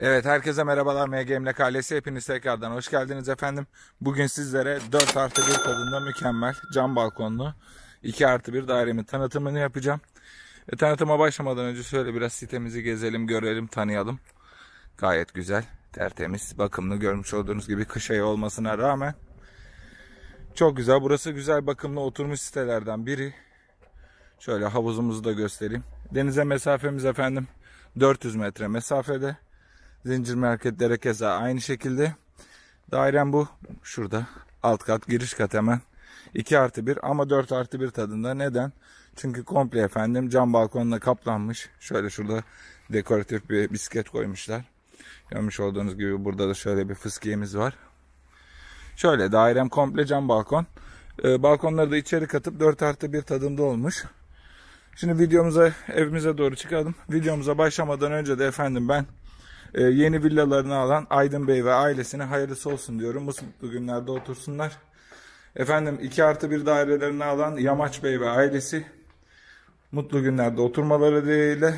Evet, herkese merhabalar. MGM'le Kalesi, hepiniz tekrardan hoş geldiniz efendim. Bugün sizlere 4+1 tadında mükemmel cam balkonlu 2+1 dairemin tanıtımını yapacağım. Tanıtıma başlamadan önce şöyle biraz sitemizi gezelim, görelim, tanıyalım. Gayet güzel, tertemiz, bakımlı. Görmüş olduğunuz gibi kış ayı olmasına rağmen çok güzel. Burası güzel, bakımlı, oturmuş sitelerden biri. Şöyle havuzumuzu da göstereyim. Denize mesafemiz efendim 400 metre mesafede. Zincir marketlere keza aynı şekilde. Dairem bu. Şurada alt kat, giriş kat hemen. 2+1 ama 4+1 tadında. Neden? Çünkü komple efendim cam balkonla kaplanmış. Şöyle şurada dekoratif bir bisiklet koymuşlar. Görmüş olduğunuz gibi burada da şöyle bir fıskiyemiz var. Şöyle dairem komple cam balkon. Balkonları da içeri katıp 4+1 tadında olmuş. Şimdi videomuza, evimize doğru çıkalım. Videomuza başlamadan önce de efendim ben yeni villalarını alan Aydın Bey ve ailesine hayırlısı olsun diyorum. Mutlu günlerde otursunlar. Efendim 2+1 dairelerini alan Yamaç Bey ve ailesi mutlu günlerde oturmaları dileğiyle.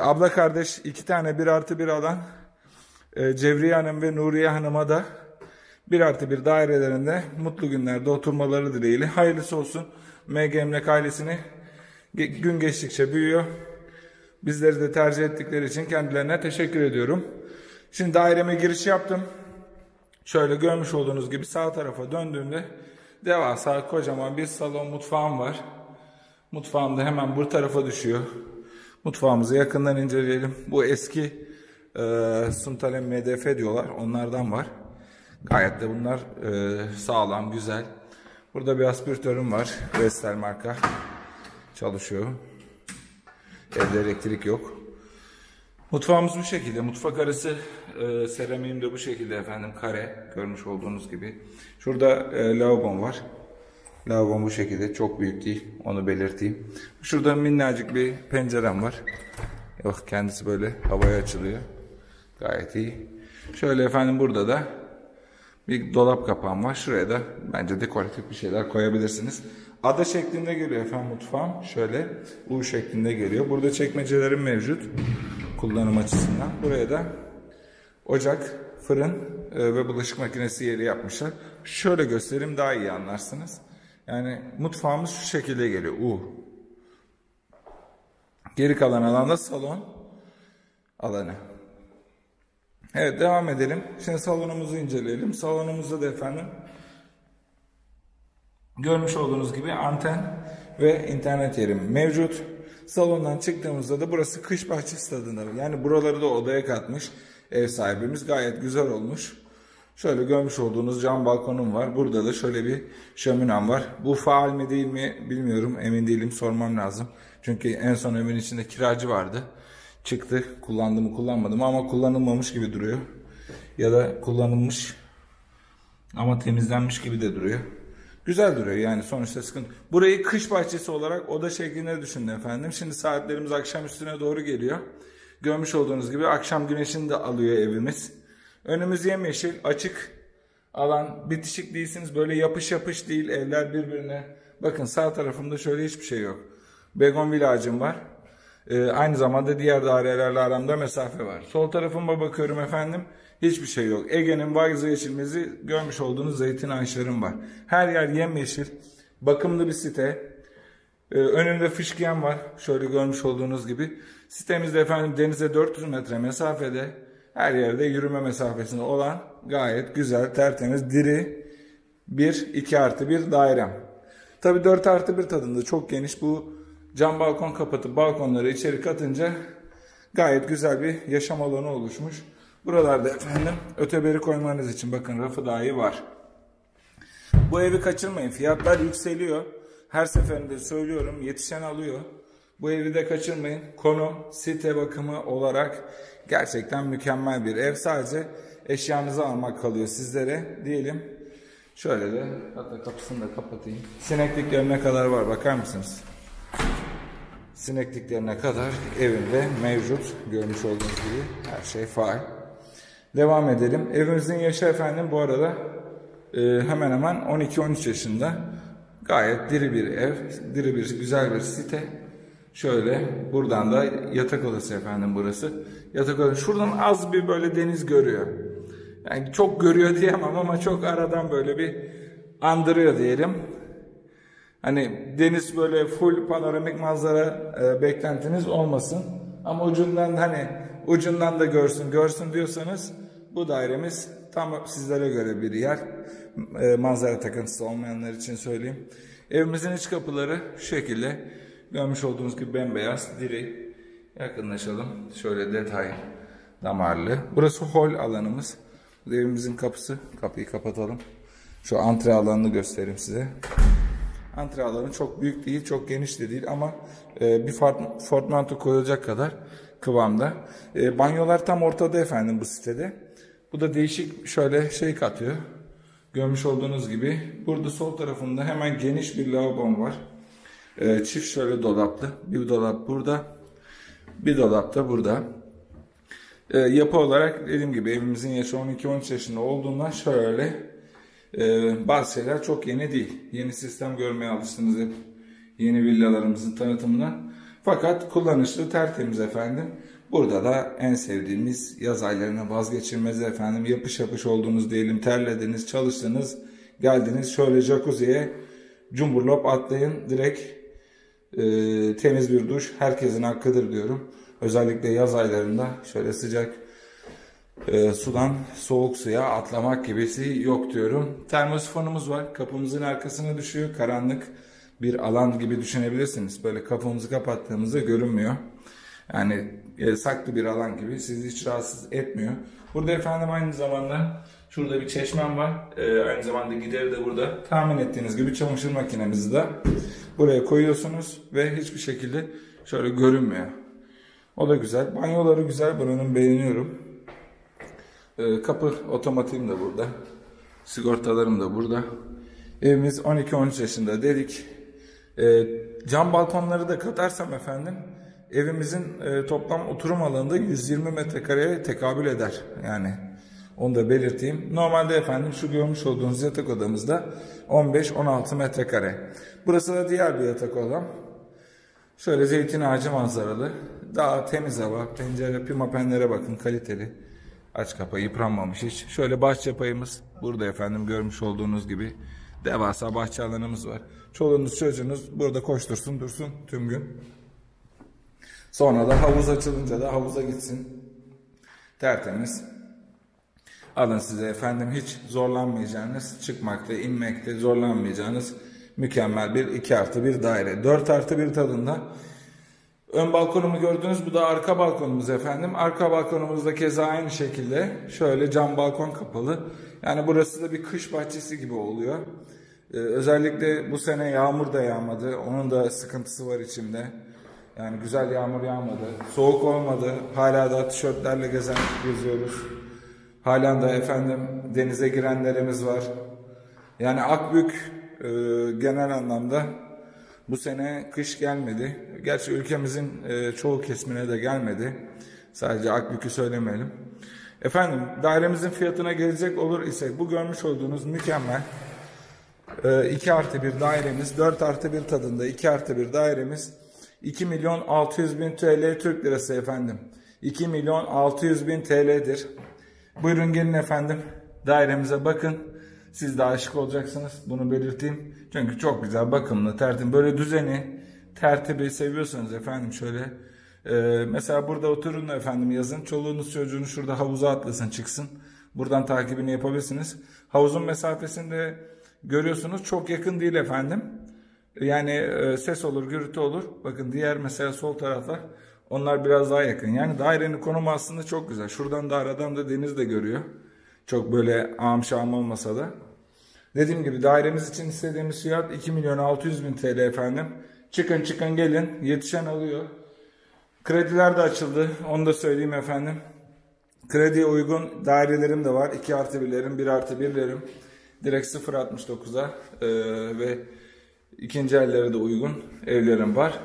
Abla kardeş 2 tane 1+1 alan Cevriye Hanım ve Nuriye Hanım'a da 1+1 dairelerinde mutlu günlerde oturmaları dileğiyle. Hayırlısı olsun. MG Emlak ailesini gün geçtikçe büyüyor. Bizleri de tercih ettikleri için kendilerine teşekkür ediyorum. Şimdi daireme giriş yaptım. Şöyle görmüş olduğunuz gibi sağ tarafa döndüğümde devasa kocaman bir salon mutfağım var. Mutfağım da hemen bu tarafa düşüyor. Mutfağımızı yakından inceleyelim. Bu eski Suntalem MDF diyorlar. Onlardan var. Gayet de bunlar sağlam, güzel. Burada bir aspiratörüm var. Vestel marka. Çalışıyor. Evde elektrik yok. Mutfağımız bu şekilde. Mutfak arası seramiğim de bu şekilde efendim. Kare. Görmüş olduğunuz gibi. Şurada lavabom var. Lavabom bu şekilde. Çok büyük değil. Onu belirteyim. Şurada minnacık bir pencerem var. Yok, kendisi böyle havaya açılıyor. Gayet iyi. Şöyle efendim burada da bir dolap kapağım var. Şuraya da bence dekoratif bir şeyler koyabilirsiniz. Ada şeklinde geliyor efendim mutfağım. Şöyle U şeklinde geliyor. Burada çekmecelerim mevcut. Kullanım açısından. Buraya da ocak, fırın ve bulaşık makinesi yeri yapmışlar. Şöyle göstereyim, daha iyi anlarsınız. Yani mutfağımız şu şekilde geliyor. U. Geri kalan alanda salon alanı. Evet, devam edelim. Şimdi salonumuzu inceleyelim. Salonumuzda da efendim görmüş olduğunuz gibi anten ve internet yerim mevcut. Salondan çıktığımızda da burası kış bahçesi tadında. Yani buraları da odaya katmış ev sahibimiz. Gayet güzel olmuş. Şöyle görmüş olduğunuz cam balkonum var. Burada da şöyle bir şöminem var. Bu faal mi değil mi bilmiyorum. Emin değilim, sormam lazım. Çünkü en son evin içinde kiracı vardı. Çıktı. Kullandı mı kullanmadı mı ama kullanılmamış gibi duruyor. Ya da kullanılmış ama temizlenmiş gibi de duruyor. Güzel duruyor yani, sonuçta sıkıntı. Burayı kış bahçesi olarak oda şeklinde düşündüm efendim. Şimdi saatlerimiz akşam üstüne doğru geliyor. Görmüş olduğunuz gibi akşam güneşini de alıyor evimiz. Önümüz yemyeşil, açık alan, bitişik değilsiniz. Böyle yapış yapış değil evler birbirine. Bakın sağ tarafımda şöyle hiçbir şey yok. Begonvil ağacım var. Aynı zamanda diğer dairelerle aramda mesafe var. Sol tarafıma bakıyorum efendim. Hiçbir şey yok. Ege'nin vazgeçilmezi görmüş olduğunuz zeytin ağaçlarım var. Her yer yemyeşil. Bakımlı bir site. Önümde fışkiyen var. Şöyle görmüş olduğunuz gibi. Sitemizde efendim denize 400 metre mesafede. Her yerde yürüme mesafesinde olan gayet güzel, tertemiz, diri bir 2+1 dairem. Tabii 4+1 tadında, çok geniş. Bu cam balkon kapatıp balkonları içeri katınca gayet güzel bir yaşam alanı oluşmuş. Buralarda efendim öteberi koymanız için bakın rafı dahi var. Bu evi kaçırmayın. Fiyatlar yükseliyor. Her seferinde söylüyorum, yetişen alıyor. Bu evi de kaçırmayın. Konu, site bakımı olarak gerçekten mükemmel bir ev. Sadece eşyanızı almak kalıyor sizlere diyelim. Şöyle de hatta kapısını da kapatayım. Sinekliklerine kadar var, bakar mısınız? Sinekliklerine kadar evimde mevcut. Görmüş olduğunuz gibi her şey faal. Devam edelim. Evimizin yaşı efendim bu arada hemen hemen 12-13 yaşında. Gayet diri bir ev. Diri bir, güzel bir site. Şöyle buradan da yatak odası efendim burası. Yatak odası. Şuradan az bir böyle deniz görüyor. Yani çok görüyor diyemem ama çok aradan böyle bir andırıyor diyelim. Hani deniz böyle full panoramik manzara beklentiniz olmasın. Ama ucundan hani ucundan da görsün diyorsanız bu dairemiz tam sizlere göre bir yer. Manzara takıntısı olmayanlar için söyleyeyim. Evimizin iç kapıları şu şekilde. Görmüş olduğunuz gibi bembeyaz, diri. Yakınlaşalım. Şöyle detay damarlı. Burası hol alanımız. Evimizin kapısı. Kapıyı kapatalım. Şu antre alanını göstereyim size. Antre alanı çok büyük değil, çok geniş de değil ama bir portmanto koyulacak kadar kıvamda. Banyolar tam ortada efendim bu sitede. Bu da değişik şöyle şey katıyor. Görmüş olduğunuz gibi. Burada sol tarafında hemen geniş bir lavabom var. Çift şöyle dolaplı. Bir dolap burada. Bir dolap da burada. Yapı olarak dediğim gibi evimizin yaşı 12-13 yaşında olduğundan şöyle bazı şeyler çok yeni değil. Yeni sistem görmeye alıştınız hep. Yeni villalarımızın tanıtımına. Fakat kullanışlı tertemiz efendim. Burada da en sevdiğimiz yaz aylarına vazgeçilmez efendim. Yapış yapış olduğunuz diyelim. Terlediniz, çalıştınız, geldiniz. Şöyle jacuzziye cumburlop atlayın. Direkt temiz bir duş. Herkesin hakkıdır diyorum. Özellikle yaz aylarında şöyle sıcak sudan soğuk suya atlamak gibisi yok diyorum. Termosifonumuz var. Kapımızın arkasına düşüyor. Karanlık bir alan gibi düşünebilirsiniz. Böyle kapımızı kapattığımızda görünmüyor. Yani saklı bir alan gibi. Sizi hiç rahatsız etmiyor. Burada efendim aynı zamanda şurada bir çeşmem var. Aynı zamanda gideri de burada. Tahmin ettiğiniz gibi çamaşır makinemizi de buraya koyuyorsunuz ve hiçbir şekilde şöyle görünmüyor. O da güzel. Banyoları güzel. Buranın beğeniyorum. Kapı otomatiğim de burada. Sigortalarım da burada. Evimiz 12-13 yaşında dedik. Cam balkonları da katarsam efendim evimizin toplam oturum alanında 120 metrekareye tekabül eder. Yani onu da belirteyim. Normalde efendim şu görmüş olduğunuz yatak odamızda 15-16 metrekare. Burası da diğer bir yatak odam. Şöyle zeytin ağacı manzaralı. Daha temiz hava. Pencere, pimapenlere bakın kaliteli. Aç kapağı yıpranmamış hiç. Şöyle bahçe payımız burada efendim görmüş olduğunuz gibi. Devasa bahçe alanımız var. Çoluğunuz çocuğunuz burada koştursun dursun tüm gün. Sonra da havuz açılınca da havuza gitsin. Tertemiz. Alın size efendim hiç zorlanmayacağınız, çıkmakta inmekte zorlanmayacağınız mükemmel bir 2+1 daire. 4+1 tadında. Ön balkonumu gördünüz. Bu da arka balkonumuz efendim. Arka balkonumuzda keza aynı şekilde şöyle cam balkon kapalı. Yani burası da bir kış bahçesi gibi oluyor. Özellikle bu sene yağmur da yağmadı. Onun da sıkıntısı var içimde. Yani güzel yağmur yağmadı. Soğuk olmadı. Hala da tişörtlerle geziyoruz. Hala da efendim denize girenlerimiz var. Yani Akbük genel anlamda bu sene kış gelmedi. Gerçi ülkemizin çoğu kesimine de gelmedi. Sadece Akbük'ü söylemeyelim. Efendim dairemizin fiyatına gelecek olur ise bu görmüş olduğunuz mükemmel 2+1 dairemiz 4+1 tadında 2+1 dairemiz 2.600.000 TL Türk Lirası efendim. 2.600.000 TL'dir. Buyurun gelin efendim dairemize bakın. Siz de aşık olacaksınız. Bunu belirteyim. Çünkü çok güzel, bakımlı, tertemiz. Böyle düzeni, tertibi seviyorsanız efendim şöyle. Mesela burada oturun efendim yazın. Çoluğunuz çocuğunuz şurada havuza atlasın çıksın. Buradan takibini yapabilirsiniz. Havuzun mesafesini de görüyorsunuz. Çok yakın değil efendim. Yani ses olur, gürültü olur. Bakın diğer mesela sol taraflar. Onlar biraz daha yakın. Yani dairenin konumu aslında çok güzel. Şuradan da aradan da deniz de görüyor. Çok böyle ağam şağım olmasa da. Dediğim gibi dairemiz için istediğimiz fiyat 2.600.000 TL efendim. Çıkın gelin. Yetişen alıyor. Krediler de açıldı. Onu da söyleyeyim efendim. Krediye uygun dairelerim de var. 2+1'lerim, 1+1'lerim. Direkt 0.69'a ve ikinci elleri de uygun evlerim var.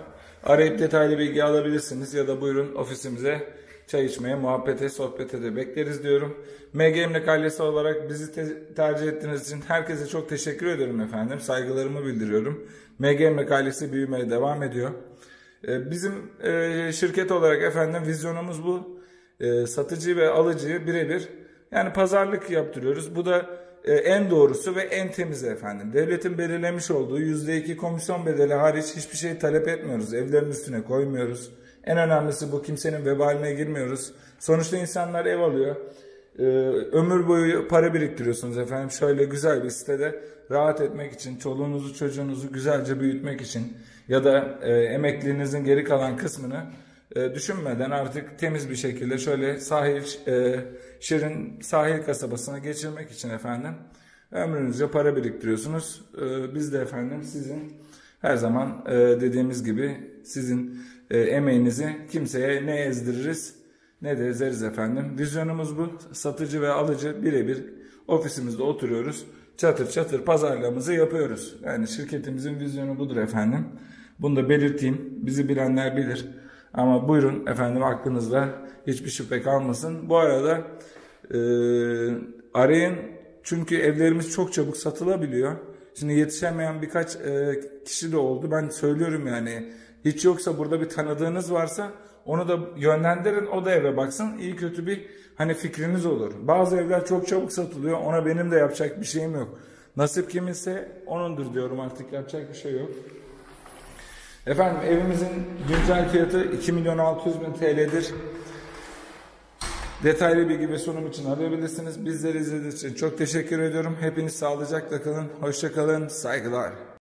Arayıp detaylı bilgi alabilirsiniz ya da buyurun ofisimize. Çay içmeye, muhabbete, sohbete de bekleriz diyorum. MG Emlak Kalesi olarak bizi tercih ettiğiniz için herkese çok teşekkür ederim efendim. Saygılarımı bildiriyorum. MG Emlak Kalesi büyümeye devam ediyor. Bizim şirket olarak efendim vizyonumuz bu. Satıcı ve alıcıyı birebir yani pazarlık yaptırıyoruz. Bu da en doğrusu ve en temizi efendim. Devletin belirlemiş olduğu %2 komisyon bedeli hariç hiçbir şey talep etmiyoruz. Evlerin üstüne koymuyoruz. En önemlisi bu, kimsenin vebaline girmiyoruz. Sonuçta insanlar ev alıyor. Ömür boyu para biriktiriyorsunuz efendim. Şöyle güzel bir sitede rahat etmek için, çoluğunuzu çocuğunuzu güzelce büyütmek için ya da emekliliğinizin geri kalan kısmını düşünmeden artık temiz bir şekilde şöyle sahil, şirin sahil kasabasına geçirmek için efendim ömrünüzce para biriktiriyorsunuz. Biz de efendim sizin her zaman dediğimiz gibi sizin emeğinizi kimseye ne ezdiririz ne de ezeriz efendim. Vizyonumuz bu. Satıcı ve alıcı birebir ofisimizde oturuyoruz. Çatır çatır pazarlamamızı yapıyoruz. Yani şirketimizin vizyonu budur efendim. Bunu da belirteyim. Bizi bilenler bilir. Ama buyurun efendim, aklınızda hiçbir şüphe kalmasın. Bu arada arayın. Çünkü evlerimiz çok çabuk satılabiliyor. Şimdi yetişemeyen birkaç kişi de oldu. Ben söylüyorum yani. Hiç yoksa burada bir tanıdığınız varsa onu da yönlendirin, o da eve baksın. İyi kötü bir hani fikriniz olur. Bazı evler çok çabuk satılıyor. Ona benim de yapacak bir şeyim yok. Nasip kiminse onundur diyorum artık. Yapacak bir şey yok. Efendim evimizin güncel fiyatı 2.600.000 TL'dir. Detaylı bilgi ve sunum için arayabilirsiniz. Bizleri izlediğiniz için çok teşekkür ediyorum. Hepiniz sağlıcakla kalın. Hoşça kalın. Saygılar.